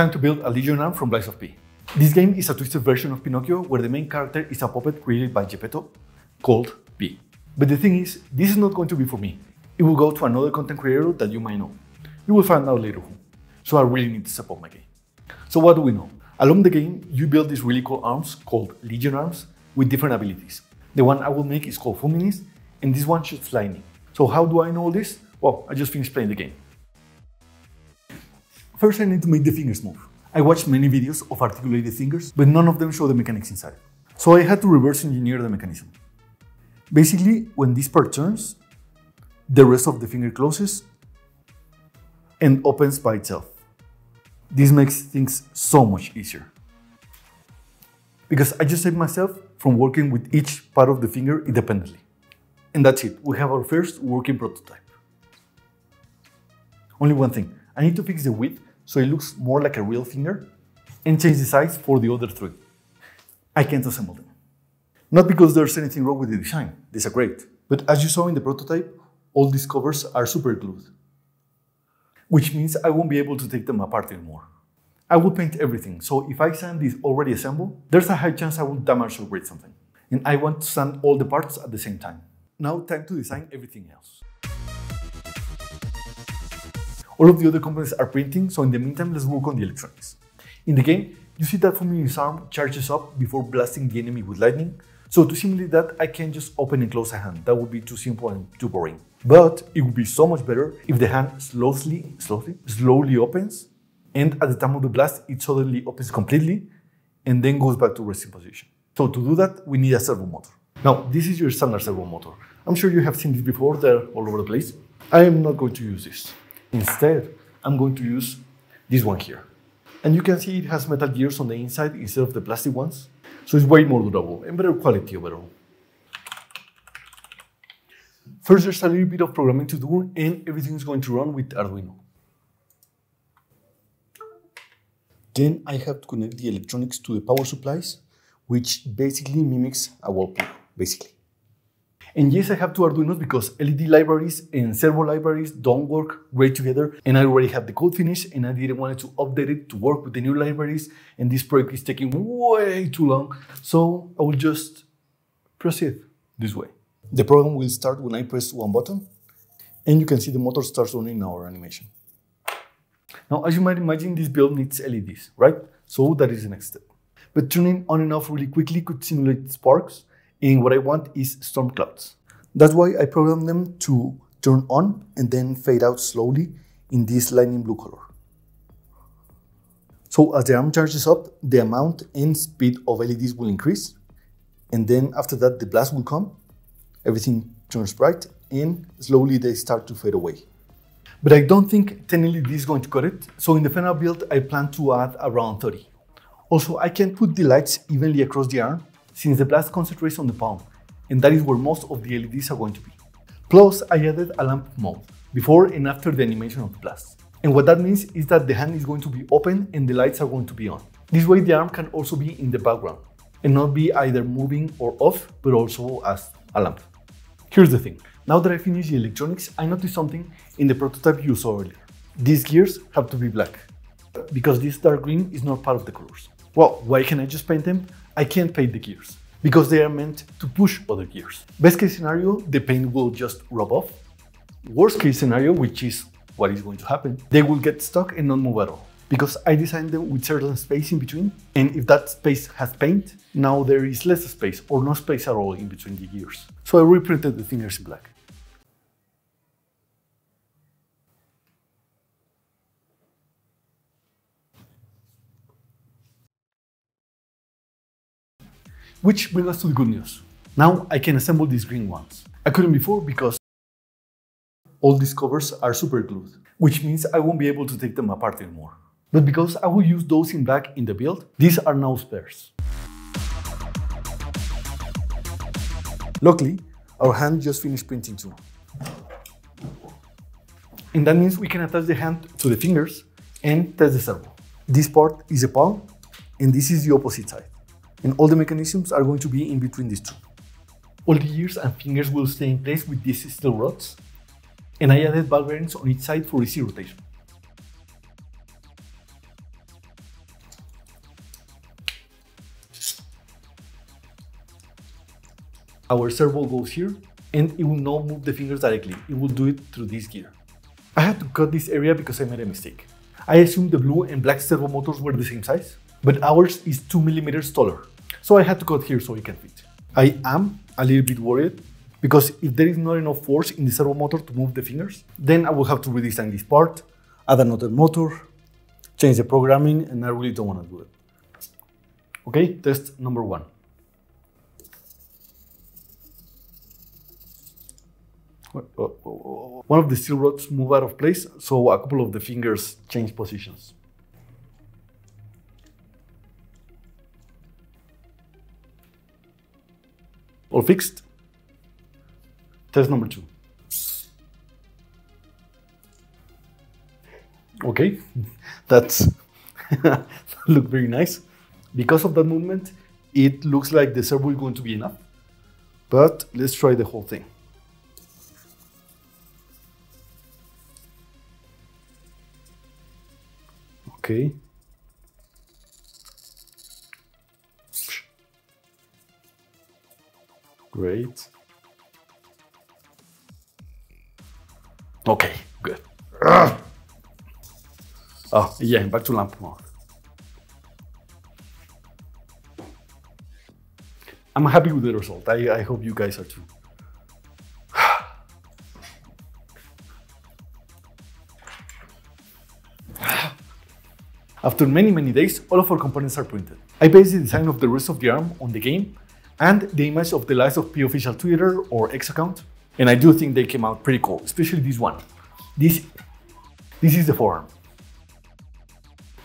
Time to build a legionnaire from Lies of P. This game is a twisted version of Pinocchio where the main character is a puppet created by Geppetto called P. But the thing is, this is not going to be for me. It will go to another content creator that you might know. You will find out later who. So I really need to support my game. So what do we know? Along the game, you build these really cool arms called Legion arms with different abilities. The one I will make is called Fulminis, and this one shoots lightning. So how do I know this? Well, I just finished playing the game. First, I need to make the fingers move. I watched many videos of articulated fingers, but none of them show the mechanics inside. So I had to reverse engineer the mechanism. Basically, when this part turns, the rest of the finger closes and opens by itself. This makes things so much easier, because I just saved myself from working with each part of the finger independently. And that's it, we have our first working prototype. Only one thing, I need to fix the width so it looks more like a real finger and change the size for the other three. I can't assemble them. Not because there's anything wrong with the design, these are great, but as you saw in the prototype, all these covers are super glued, which means I won't be able to take them apart anymore. I will paint everything, so if I sand these already assembled, there's a high chance I will damage or break something. And I want to sand all the parts at the same time. Now time to design everything else. All of the other components are printing, so in the meantime, let's work on the electronics. In the game, you see that Fulminis' arm charges up before blasting the enemy with lightning, so to simulate that, I can't just open and close a hand. That would be too simple and too boring. But it would be so much better if the hand slowly opens, and at the time of the blast, it suddenly opens completely and then goes back to resting position. So to do that, we need a servo motor. Now, this is your standard servo motor. I'm sure you have seen this before, they're all over the place. I am not going to use this. Instead, I'm going to use this one here. And you can see it has metal gears on the inside instead of the plastic ones. So it's way more durable and better quality overall. First, there's a little bit of programming to do, and everything is going to run with Arduino. Then I have to connect the electronics to the power supplies, which basically mimics a wall plug, basically. And yes, I have two Arduinos because LED libraries and servo libraries don't work great together, and I already have the code finished, and I didn't want to update it to work with the new libraries, and this project is taking way too long, so I will just proceed this way. The program will start when I press one button, and you can see the motor starts running our animation. Now, as you might imagine, this build needs LEDs, right? So that is the next step. But turning on and off really quickly could simulate sparks, and what I want is storm clouds. That's why I programmed them to turn on and then fade out slowly in this lightning blue color. So as the arm charges up, the amount and speed of LEDs will increase, and then after that the blast will come. Everything turns bright, and slowly they start to fade away. But I don't think 10 LEDs is going to cut it, so in the final build I plan to add around 30. Also, I can put the lights evenly across the arm, since the blast concentrates on the palm, and that is where most of the LEDs are going to be. Plus, I added a lamp mode, before and after the animation of the blast. And what that means is that the hand is going to be open and the lights are going to be on. This way the arm can also be in the background, and not be either moving or off, but also as a lamp. Here's the thing, now that I finished the electronics, I noticed something in the prototype you saw earlier. These gears have to be black, because this dark green is not part of the colors. Well, why can't I just paint them? I can't paint the gears, because they are meant to push other gears. Best case scenario, the paint will just rub off. Worst case scenario, which is what is going to happen, they will get stuck and not move at all, because I designed them with certain space in between, and if that space has paint, now there is less space or no space at all in between the gears. So I reprinted the fingers in black. Which brings us to the good news. Now I can assemble these green ones. I couldn't before because all these covers are super glued, which means I won't be able to take them apart anymore. But because I will use those in black in the build, these are now spares. Luckily, our hand just finished printing too. And that means we can attach the hand to the fingers and test the servo. This part is the palm, and this is the opposite side. And all the mechanisms are going to be in between these two. All the gears and fingers will stay in place with these steel rods, and I added ball bearings on each side for easy rotation. our servo goes here and it will not move the fingers directly, it will do it through this gear. I had to cut this area because I made a mistake. I assumed the blue and black servo motors were the same size, but ours is 2 mm taller, so I had to cut here so it can fit. I am a little bit worried, because if there is not enough force in the servo motor to move the fingers, then I will have to redesign this part, add another motor, change the programming, and I really don't want to do it. Okay, test number one. One of the steel rods moved out of place, so a couple of the fingers changed positions. All fixed. Test number two. Okay, that looked very nice. Because of that movement, it looks like the servo is going to be enough. But let's try the whole thing. Okay. Great. Okay, good. Oh, yeah, back to lamp mode. I'm happy with the result. I hope you guys are too. After many, many days, all of our components are printed. I based the design of the rest of the arm on the game and the image of the Lies of P official Twitter or X account. And I do think they came out pretty cool, especially this one. This is the forearm.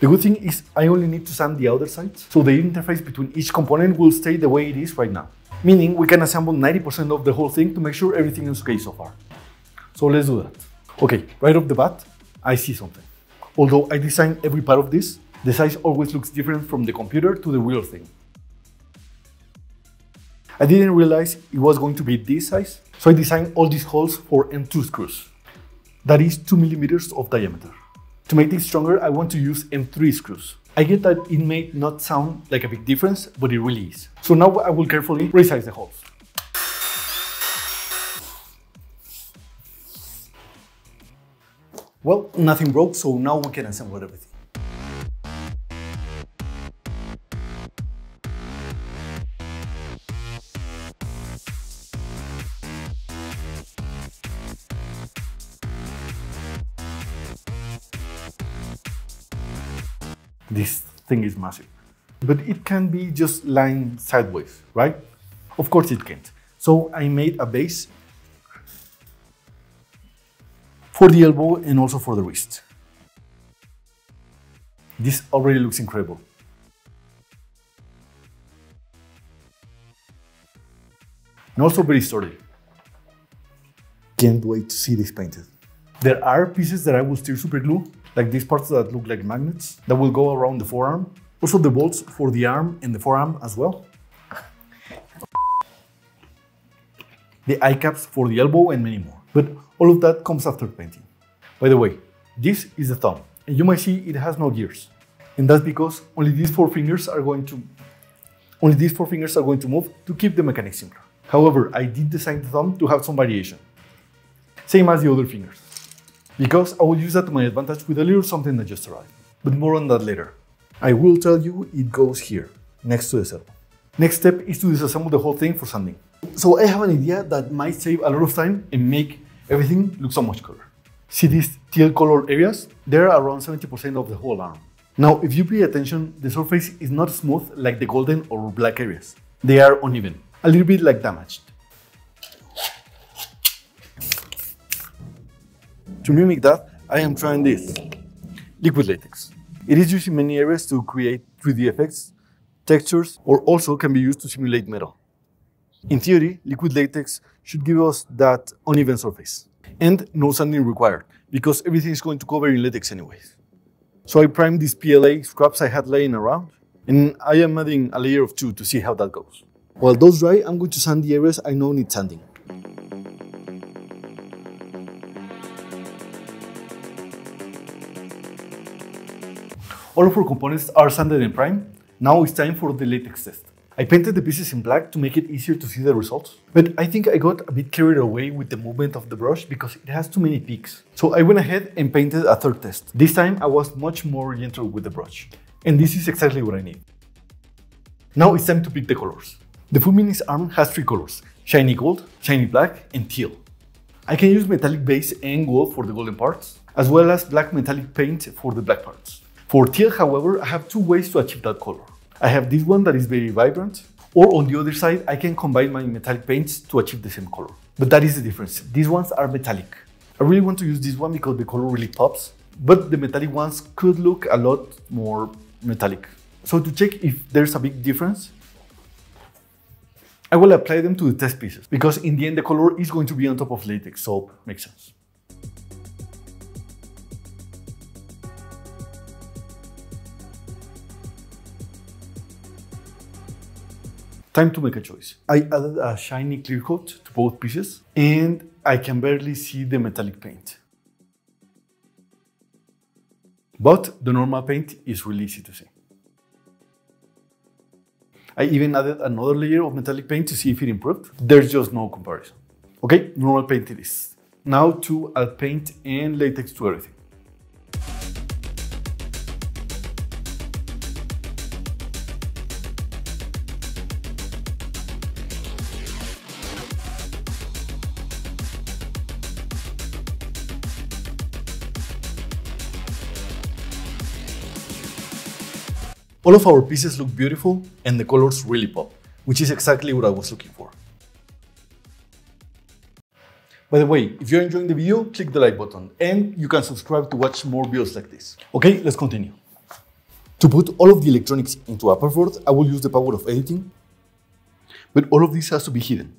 The good thing is I only need to sand the outer side, so the interface between each component will stay the way it is right now. Meaning we can assemble 90% of the whole thing to make sure everything is okay so far. So let's do that. Okay, right off the bat, I see something. Although I designed every part of this, the size always looks different from the computer to the real thing. I didn't realize it was going to be this size, so I designed all these holes for M2 screws. That is 2 mm of diameter. To make this stronger, I want to use M3 screws. I get that it may not sound like a big difference, but it really is. So now I will carefully resize the holes. Well, nothing broke, so now we can assemble everything. This thing is massive, but it can be just lying sideways, right? Of course it can't. So I made a base for the elbow and also for the wrist. This already looks incredible. And also very sturdy. Can't wait to see this painted. There are pieces that I will still super glue, like these parts that look like magnets, that will go around the forearm. Also the bolts for the arm and the forearm as well. The eye caps for the elbow and many more. But all of that comes after painting. By the way, this is the thumb, and you might see it has no gears. And that's because only these four fingers are going to move to keep the mechanics simpler. However, I did design the thumb to have some variation, same as the other fingers, because I will use that to my advantage with a little something that just arrived. But more on that later. I will tell you it goes here, next to the servo. Next step is to disassemble the whole thing for sanding. So I have an idea that might save a lot of time and make everything look so much cooler. See these teal colored areas? They're around 70% of the whole arm. Now, if you pay attention, the surface is not smooth like the golden or black areas. They are uneven, a little bit like damaged. To mimic that, I am trying this liquid latex. It is used in many areas to create 3D effects, textures, or also can be used to simulate metal. In theory, liquid latex should give us that uneven surface. And no sanding required, because everything is going to cover in latex anyways. So I primed these PLA scraps I had laying around, and I am adding a layer of 2 to see how that goes. While those dry, I'm going to sand the areas I know need sanding. All of our components are sanded and primed. Now it's time for the latex test. I painted the pieces in black to make it easier to see the results, but I think I got a bit carried away with the movement of the brush because it has too many peaks. So I went ahead and painted a third test. This time I was much more gentle with the brush. And this is exactly what I need. Now it's time to pick the colors. The Fulminis arm has three colors: shiny gold, shiny black, and teal. I can use metallic base and gold for the golden parts, as well as black metallic paint for the black parts. For teal, however, I have two ways to achieve that color. I have this one that is very vibrant, or on the other side, I can combine my metallic paints to achieve the same color. But that is the difference. These ones are metallic. I really want to use this one because the color really pops, but the metallic ones could look a lot more metallic. So to check if there's a big difference, I will apply them to the test pieces, because in the end the color is going to be on top of latex, so makes sense. Time to make a choice. I added a shiny clear coat to both pieces, and I can barely see the metallic paint. But the normal paint is really easy to see. I even added another layer of metallic paint to see if it improved. There's just no comparison. Okay, normal paint it is. Now to add paint and latex to everything. All of our pieces look beautiful and the colors really pop, which is exactly what I was looking for. By the way, if you're enjoying the video, click the like button, and you can subscribe to watch more videos like this. Okay, let's continue. To put all of the electronics into a perfboard, I will use the power of editing, but all of this has to be hidden.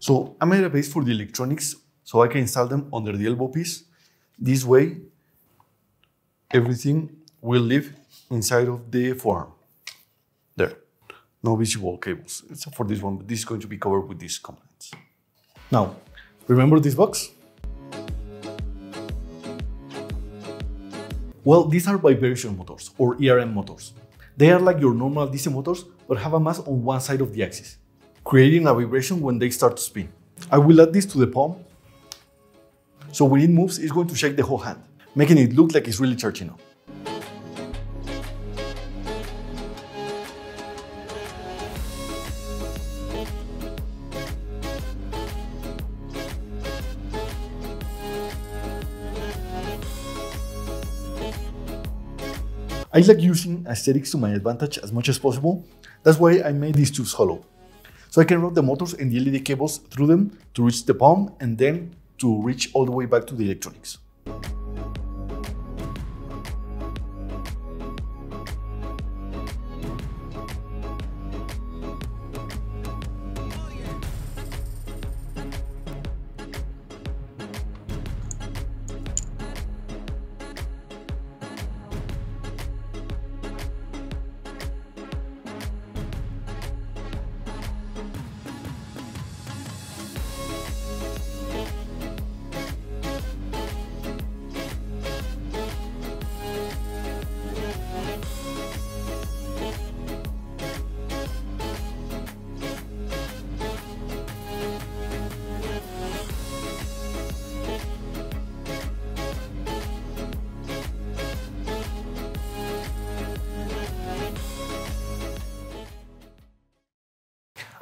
So I made a base for the electronics so I can install them under the elbow piece. This way, everything will live inside of the forearm. There, no visible cables, except for this one, but this is going to be covered with these components. Now, remember this box? Well, these are vibration motors, or ERM motors. They are like your normal DC motors, but have a mass on one side of the axis, creating a vibration when they start to spin. I will add this to the palm, so when it moves, it's going to shake the whole hand, making it look like it's really charging up. I like using aesthetics to my advantage as much as possible. That's why I made these tubes hollow, so I can route the motors and the LED cables through them to reach the palm and then to reach all the way back to the electronics.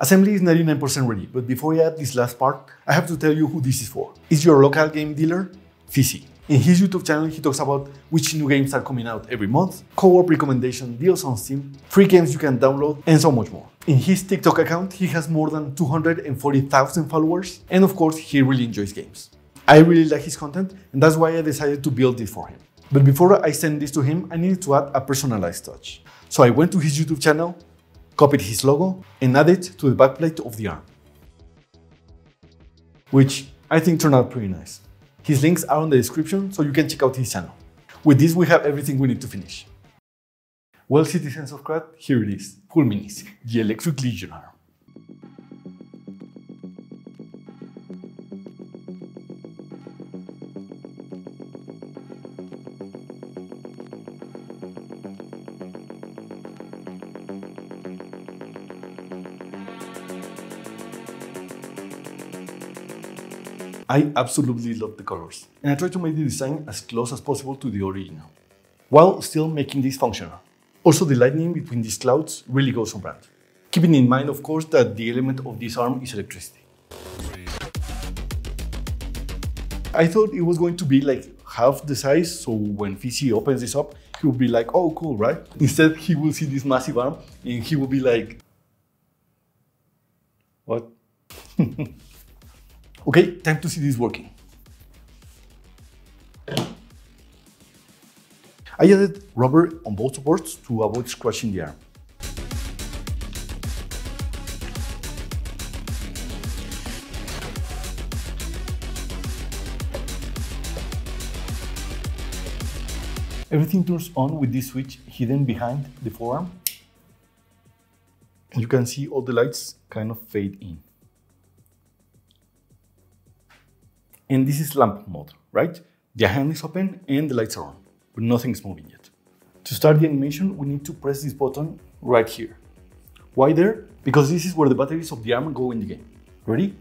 Assembly is 99% ready, but before I add this last part, I have to tell you who this is for. It's your local game dealer, Phizzi. In his YouTube channel, he talks about which new games are coming out every month, co-op recommendation deals on Steam, free games you can download, and so much more. In his TikTok account, he has more than 240,000 followers, and of course, he really enjoys games. I really like his content, and that's why I decided to build this for him. But before I send this to him, I needed to add a personalized touch. So I went to his YouTube channel, copied his logo, and added it to the backplate of the arm, which I think turned out pretty nice. His links are in the description, so you can check out his channel. With this, we have everything we need to finish. Well, citizens of Krat, here it is, Fulminis, the Electric Legion arm. I absolutely love the colors, and I try to make the design as close as possible to the original, while still making this functional. Also, the lightning between these clouds really goes on brand. Keeping in mind, of course, that the element of this arm is electricity. I thought it was going to be like half the size, so when Phizzi opens this up, he will be like, oh, cool, right? Instead, he will see this massive arm, and he will be like, what? Okay, time to see this working. I added rubber on both supports to avoid scratching the arm. Everything turns on with this switch hidden behind the forearm. You can see all the lights kind of fade in. And this is lamp mode, right? The hand is open and the lights are on, but nothing's moving yet. To start the animation, we need to press this button right here. Why there? Because this is where the batteries of the arm go in the game. Ready?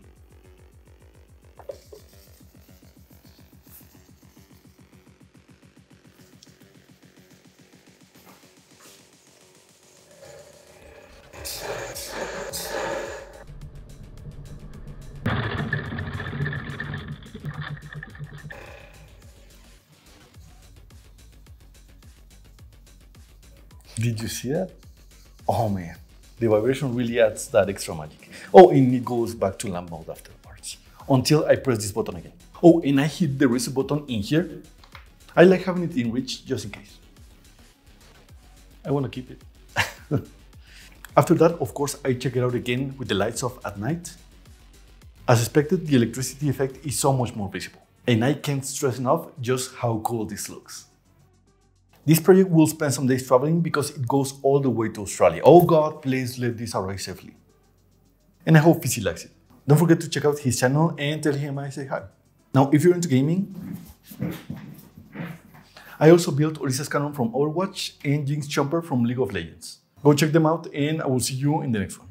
Did you see that? Oh man, the vibration really adds that extra magic. Oh, and it goes back to lamp mode afterwards, until I press this button again. Oh, and I hit the reset button in here. I like having it in reach, just in case. I want to keep it. After that, of course, I check it out again with the lights off at night. As expected, the electricity effect is so much more visible, and I can't stress enough just how cool this looks. This project will spend some days traveling because it goes all the way to Australia. Oh God, please let this arrive safely. And I hope Phizzi likes it. Don't forget to check out his channel and tell him I say hi. Now, if you're into gaming, I also built Orisa's Cannon from Overwatch and Jinx Chomper from League of Legends. Go check them out and I will see you in the next one.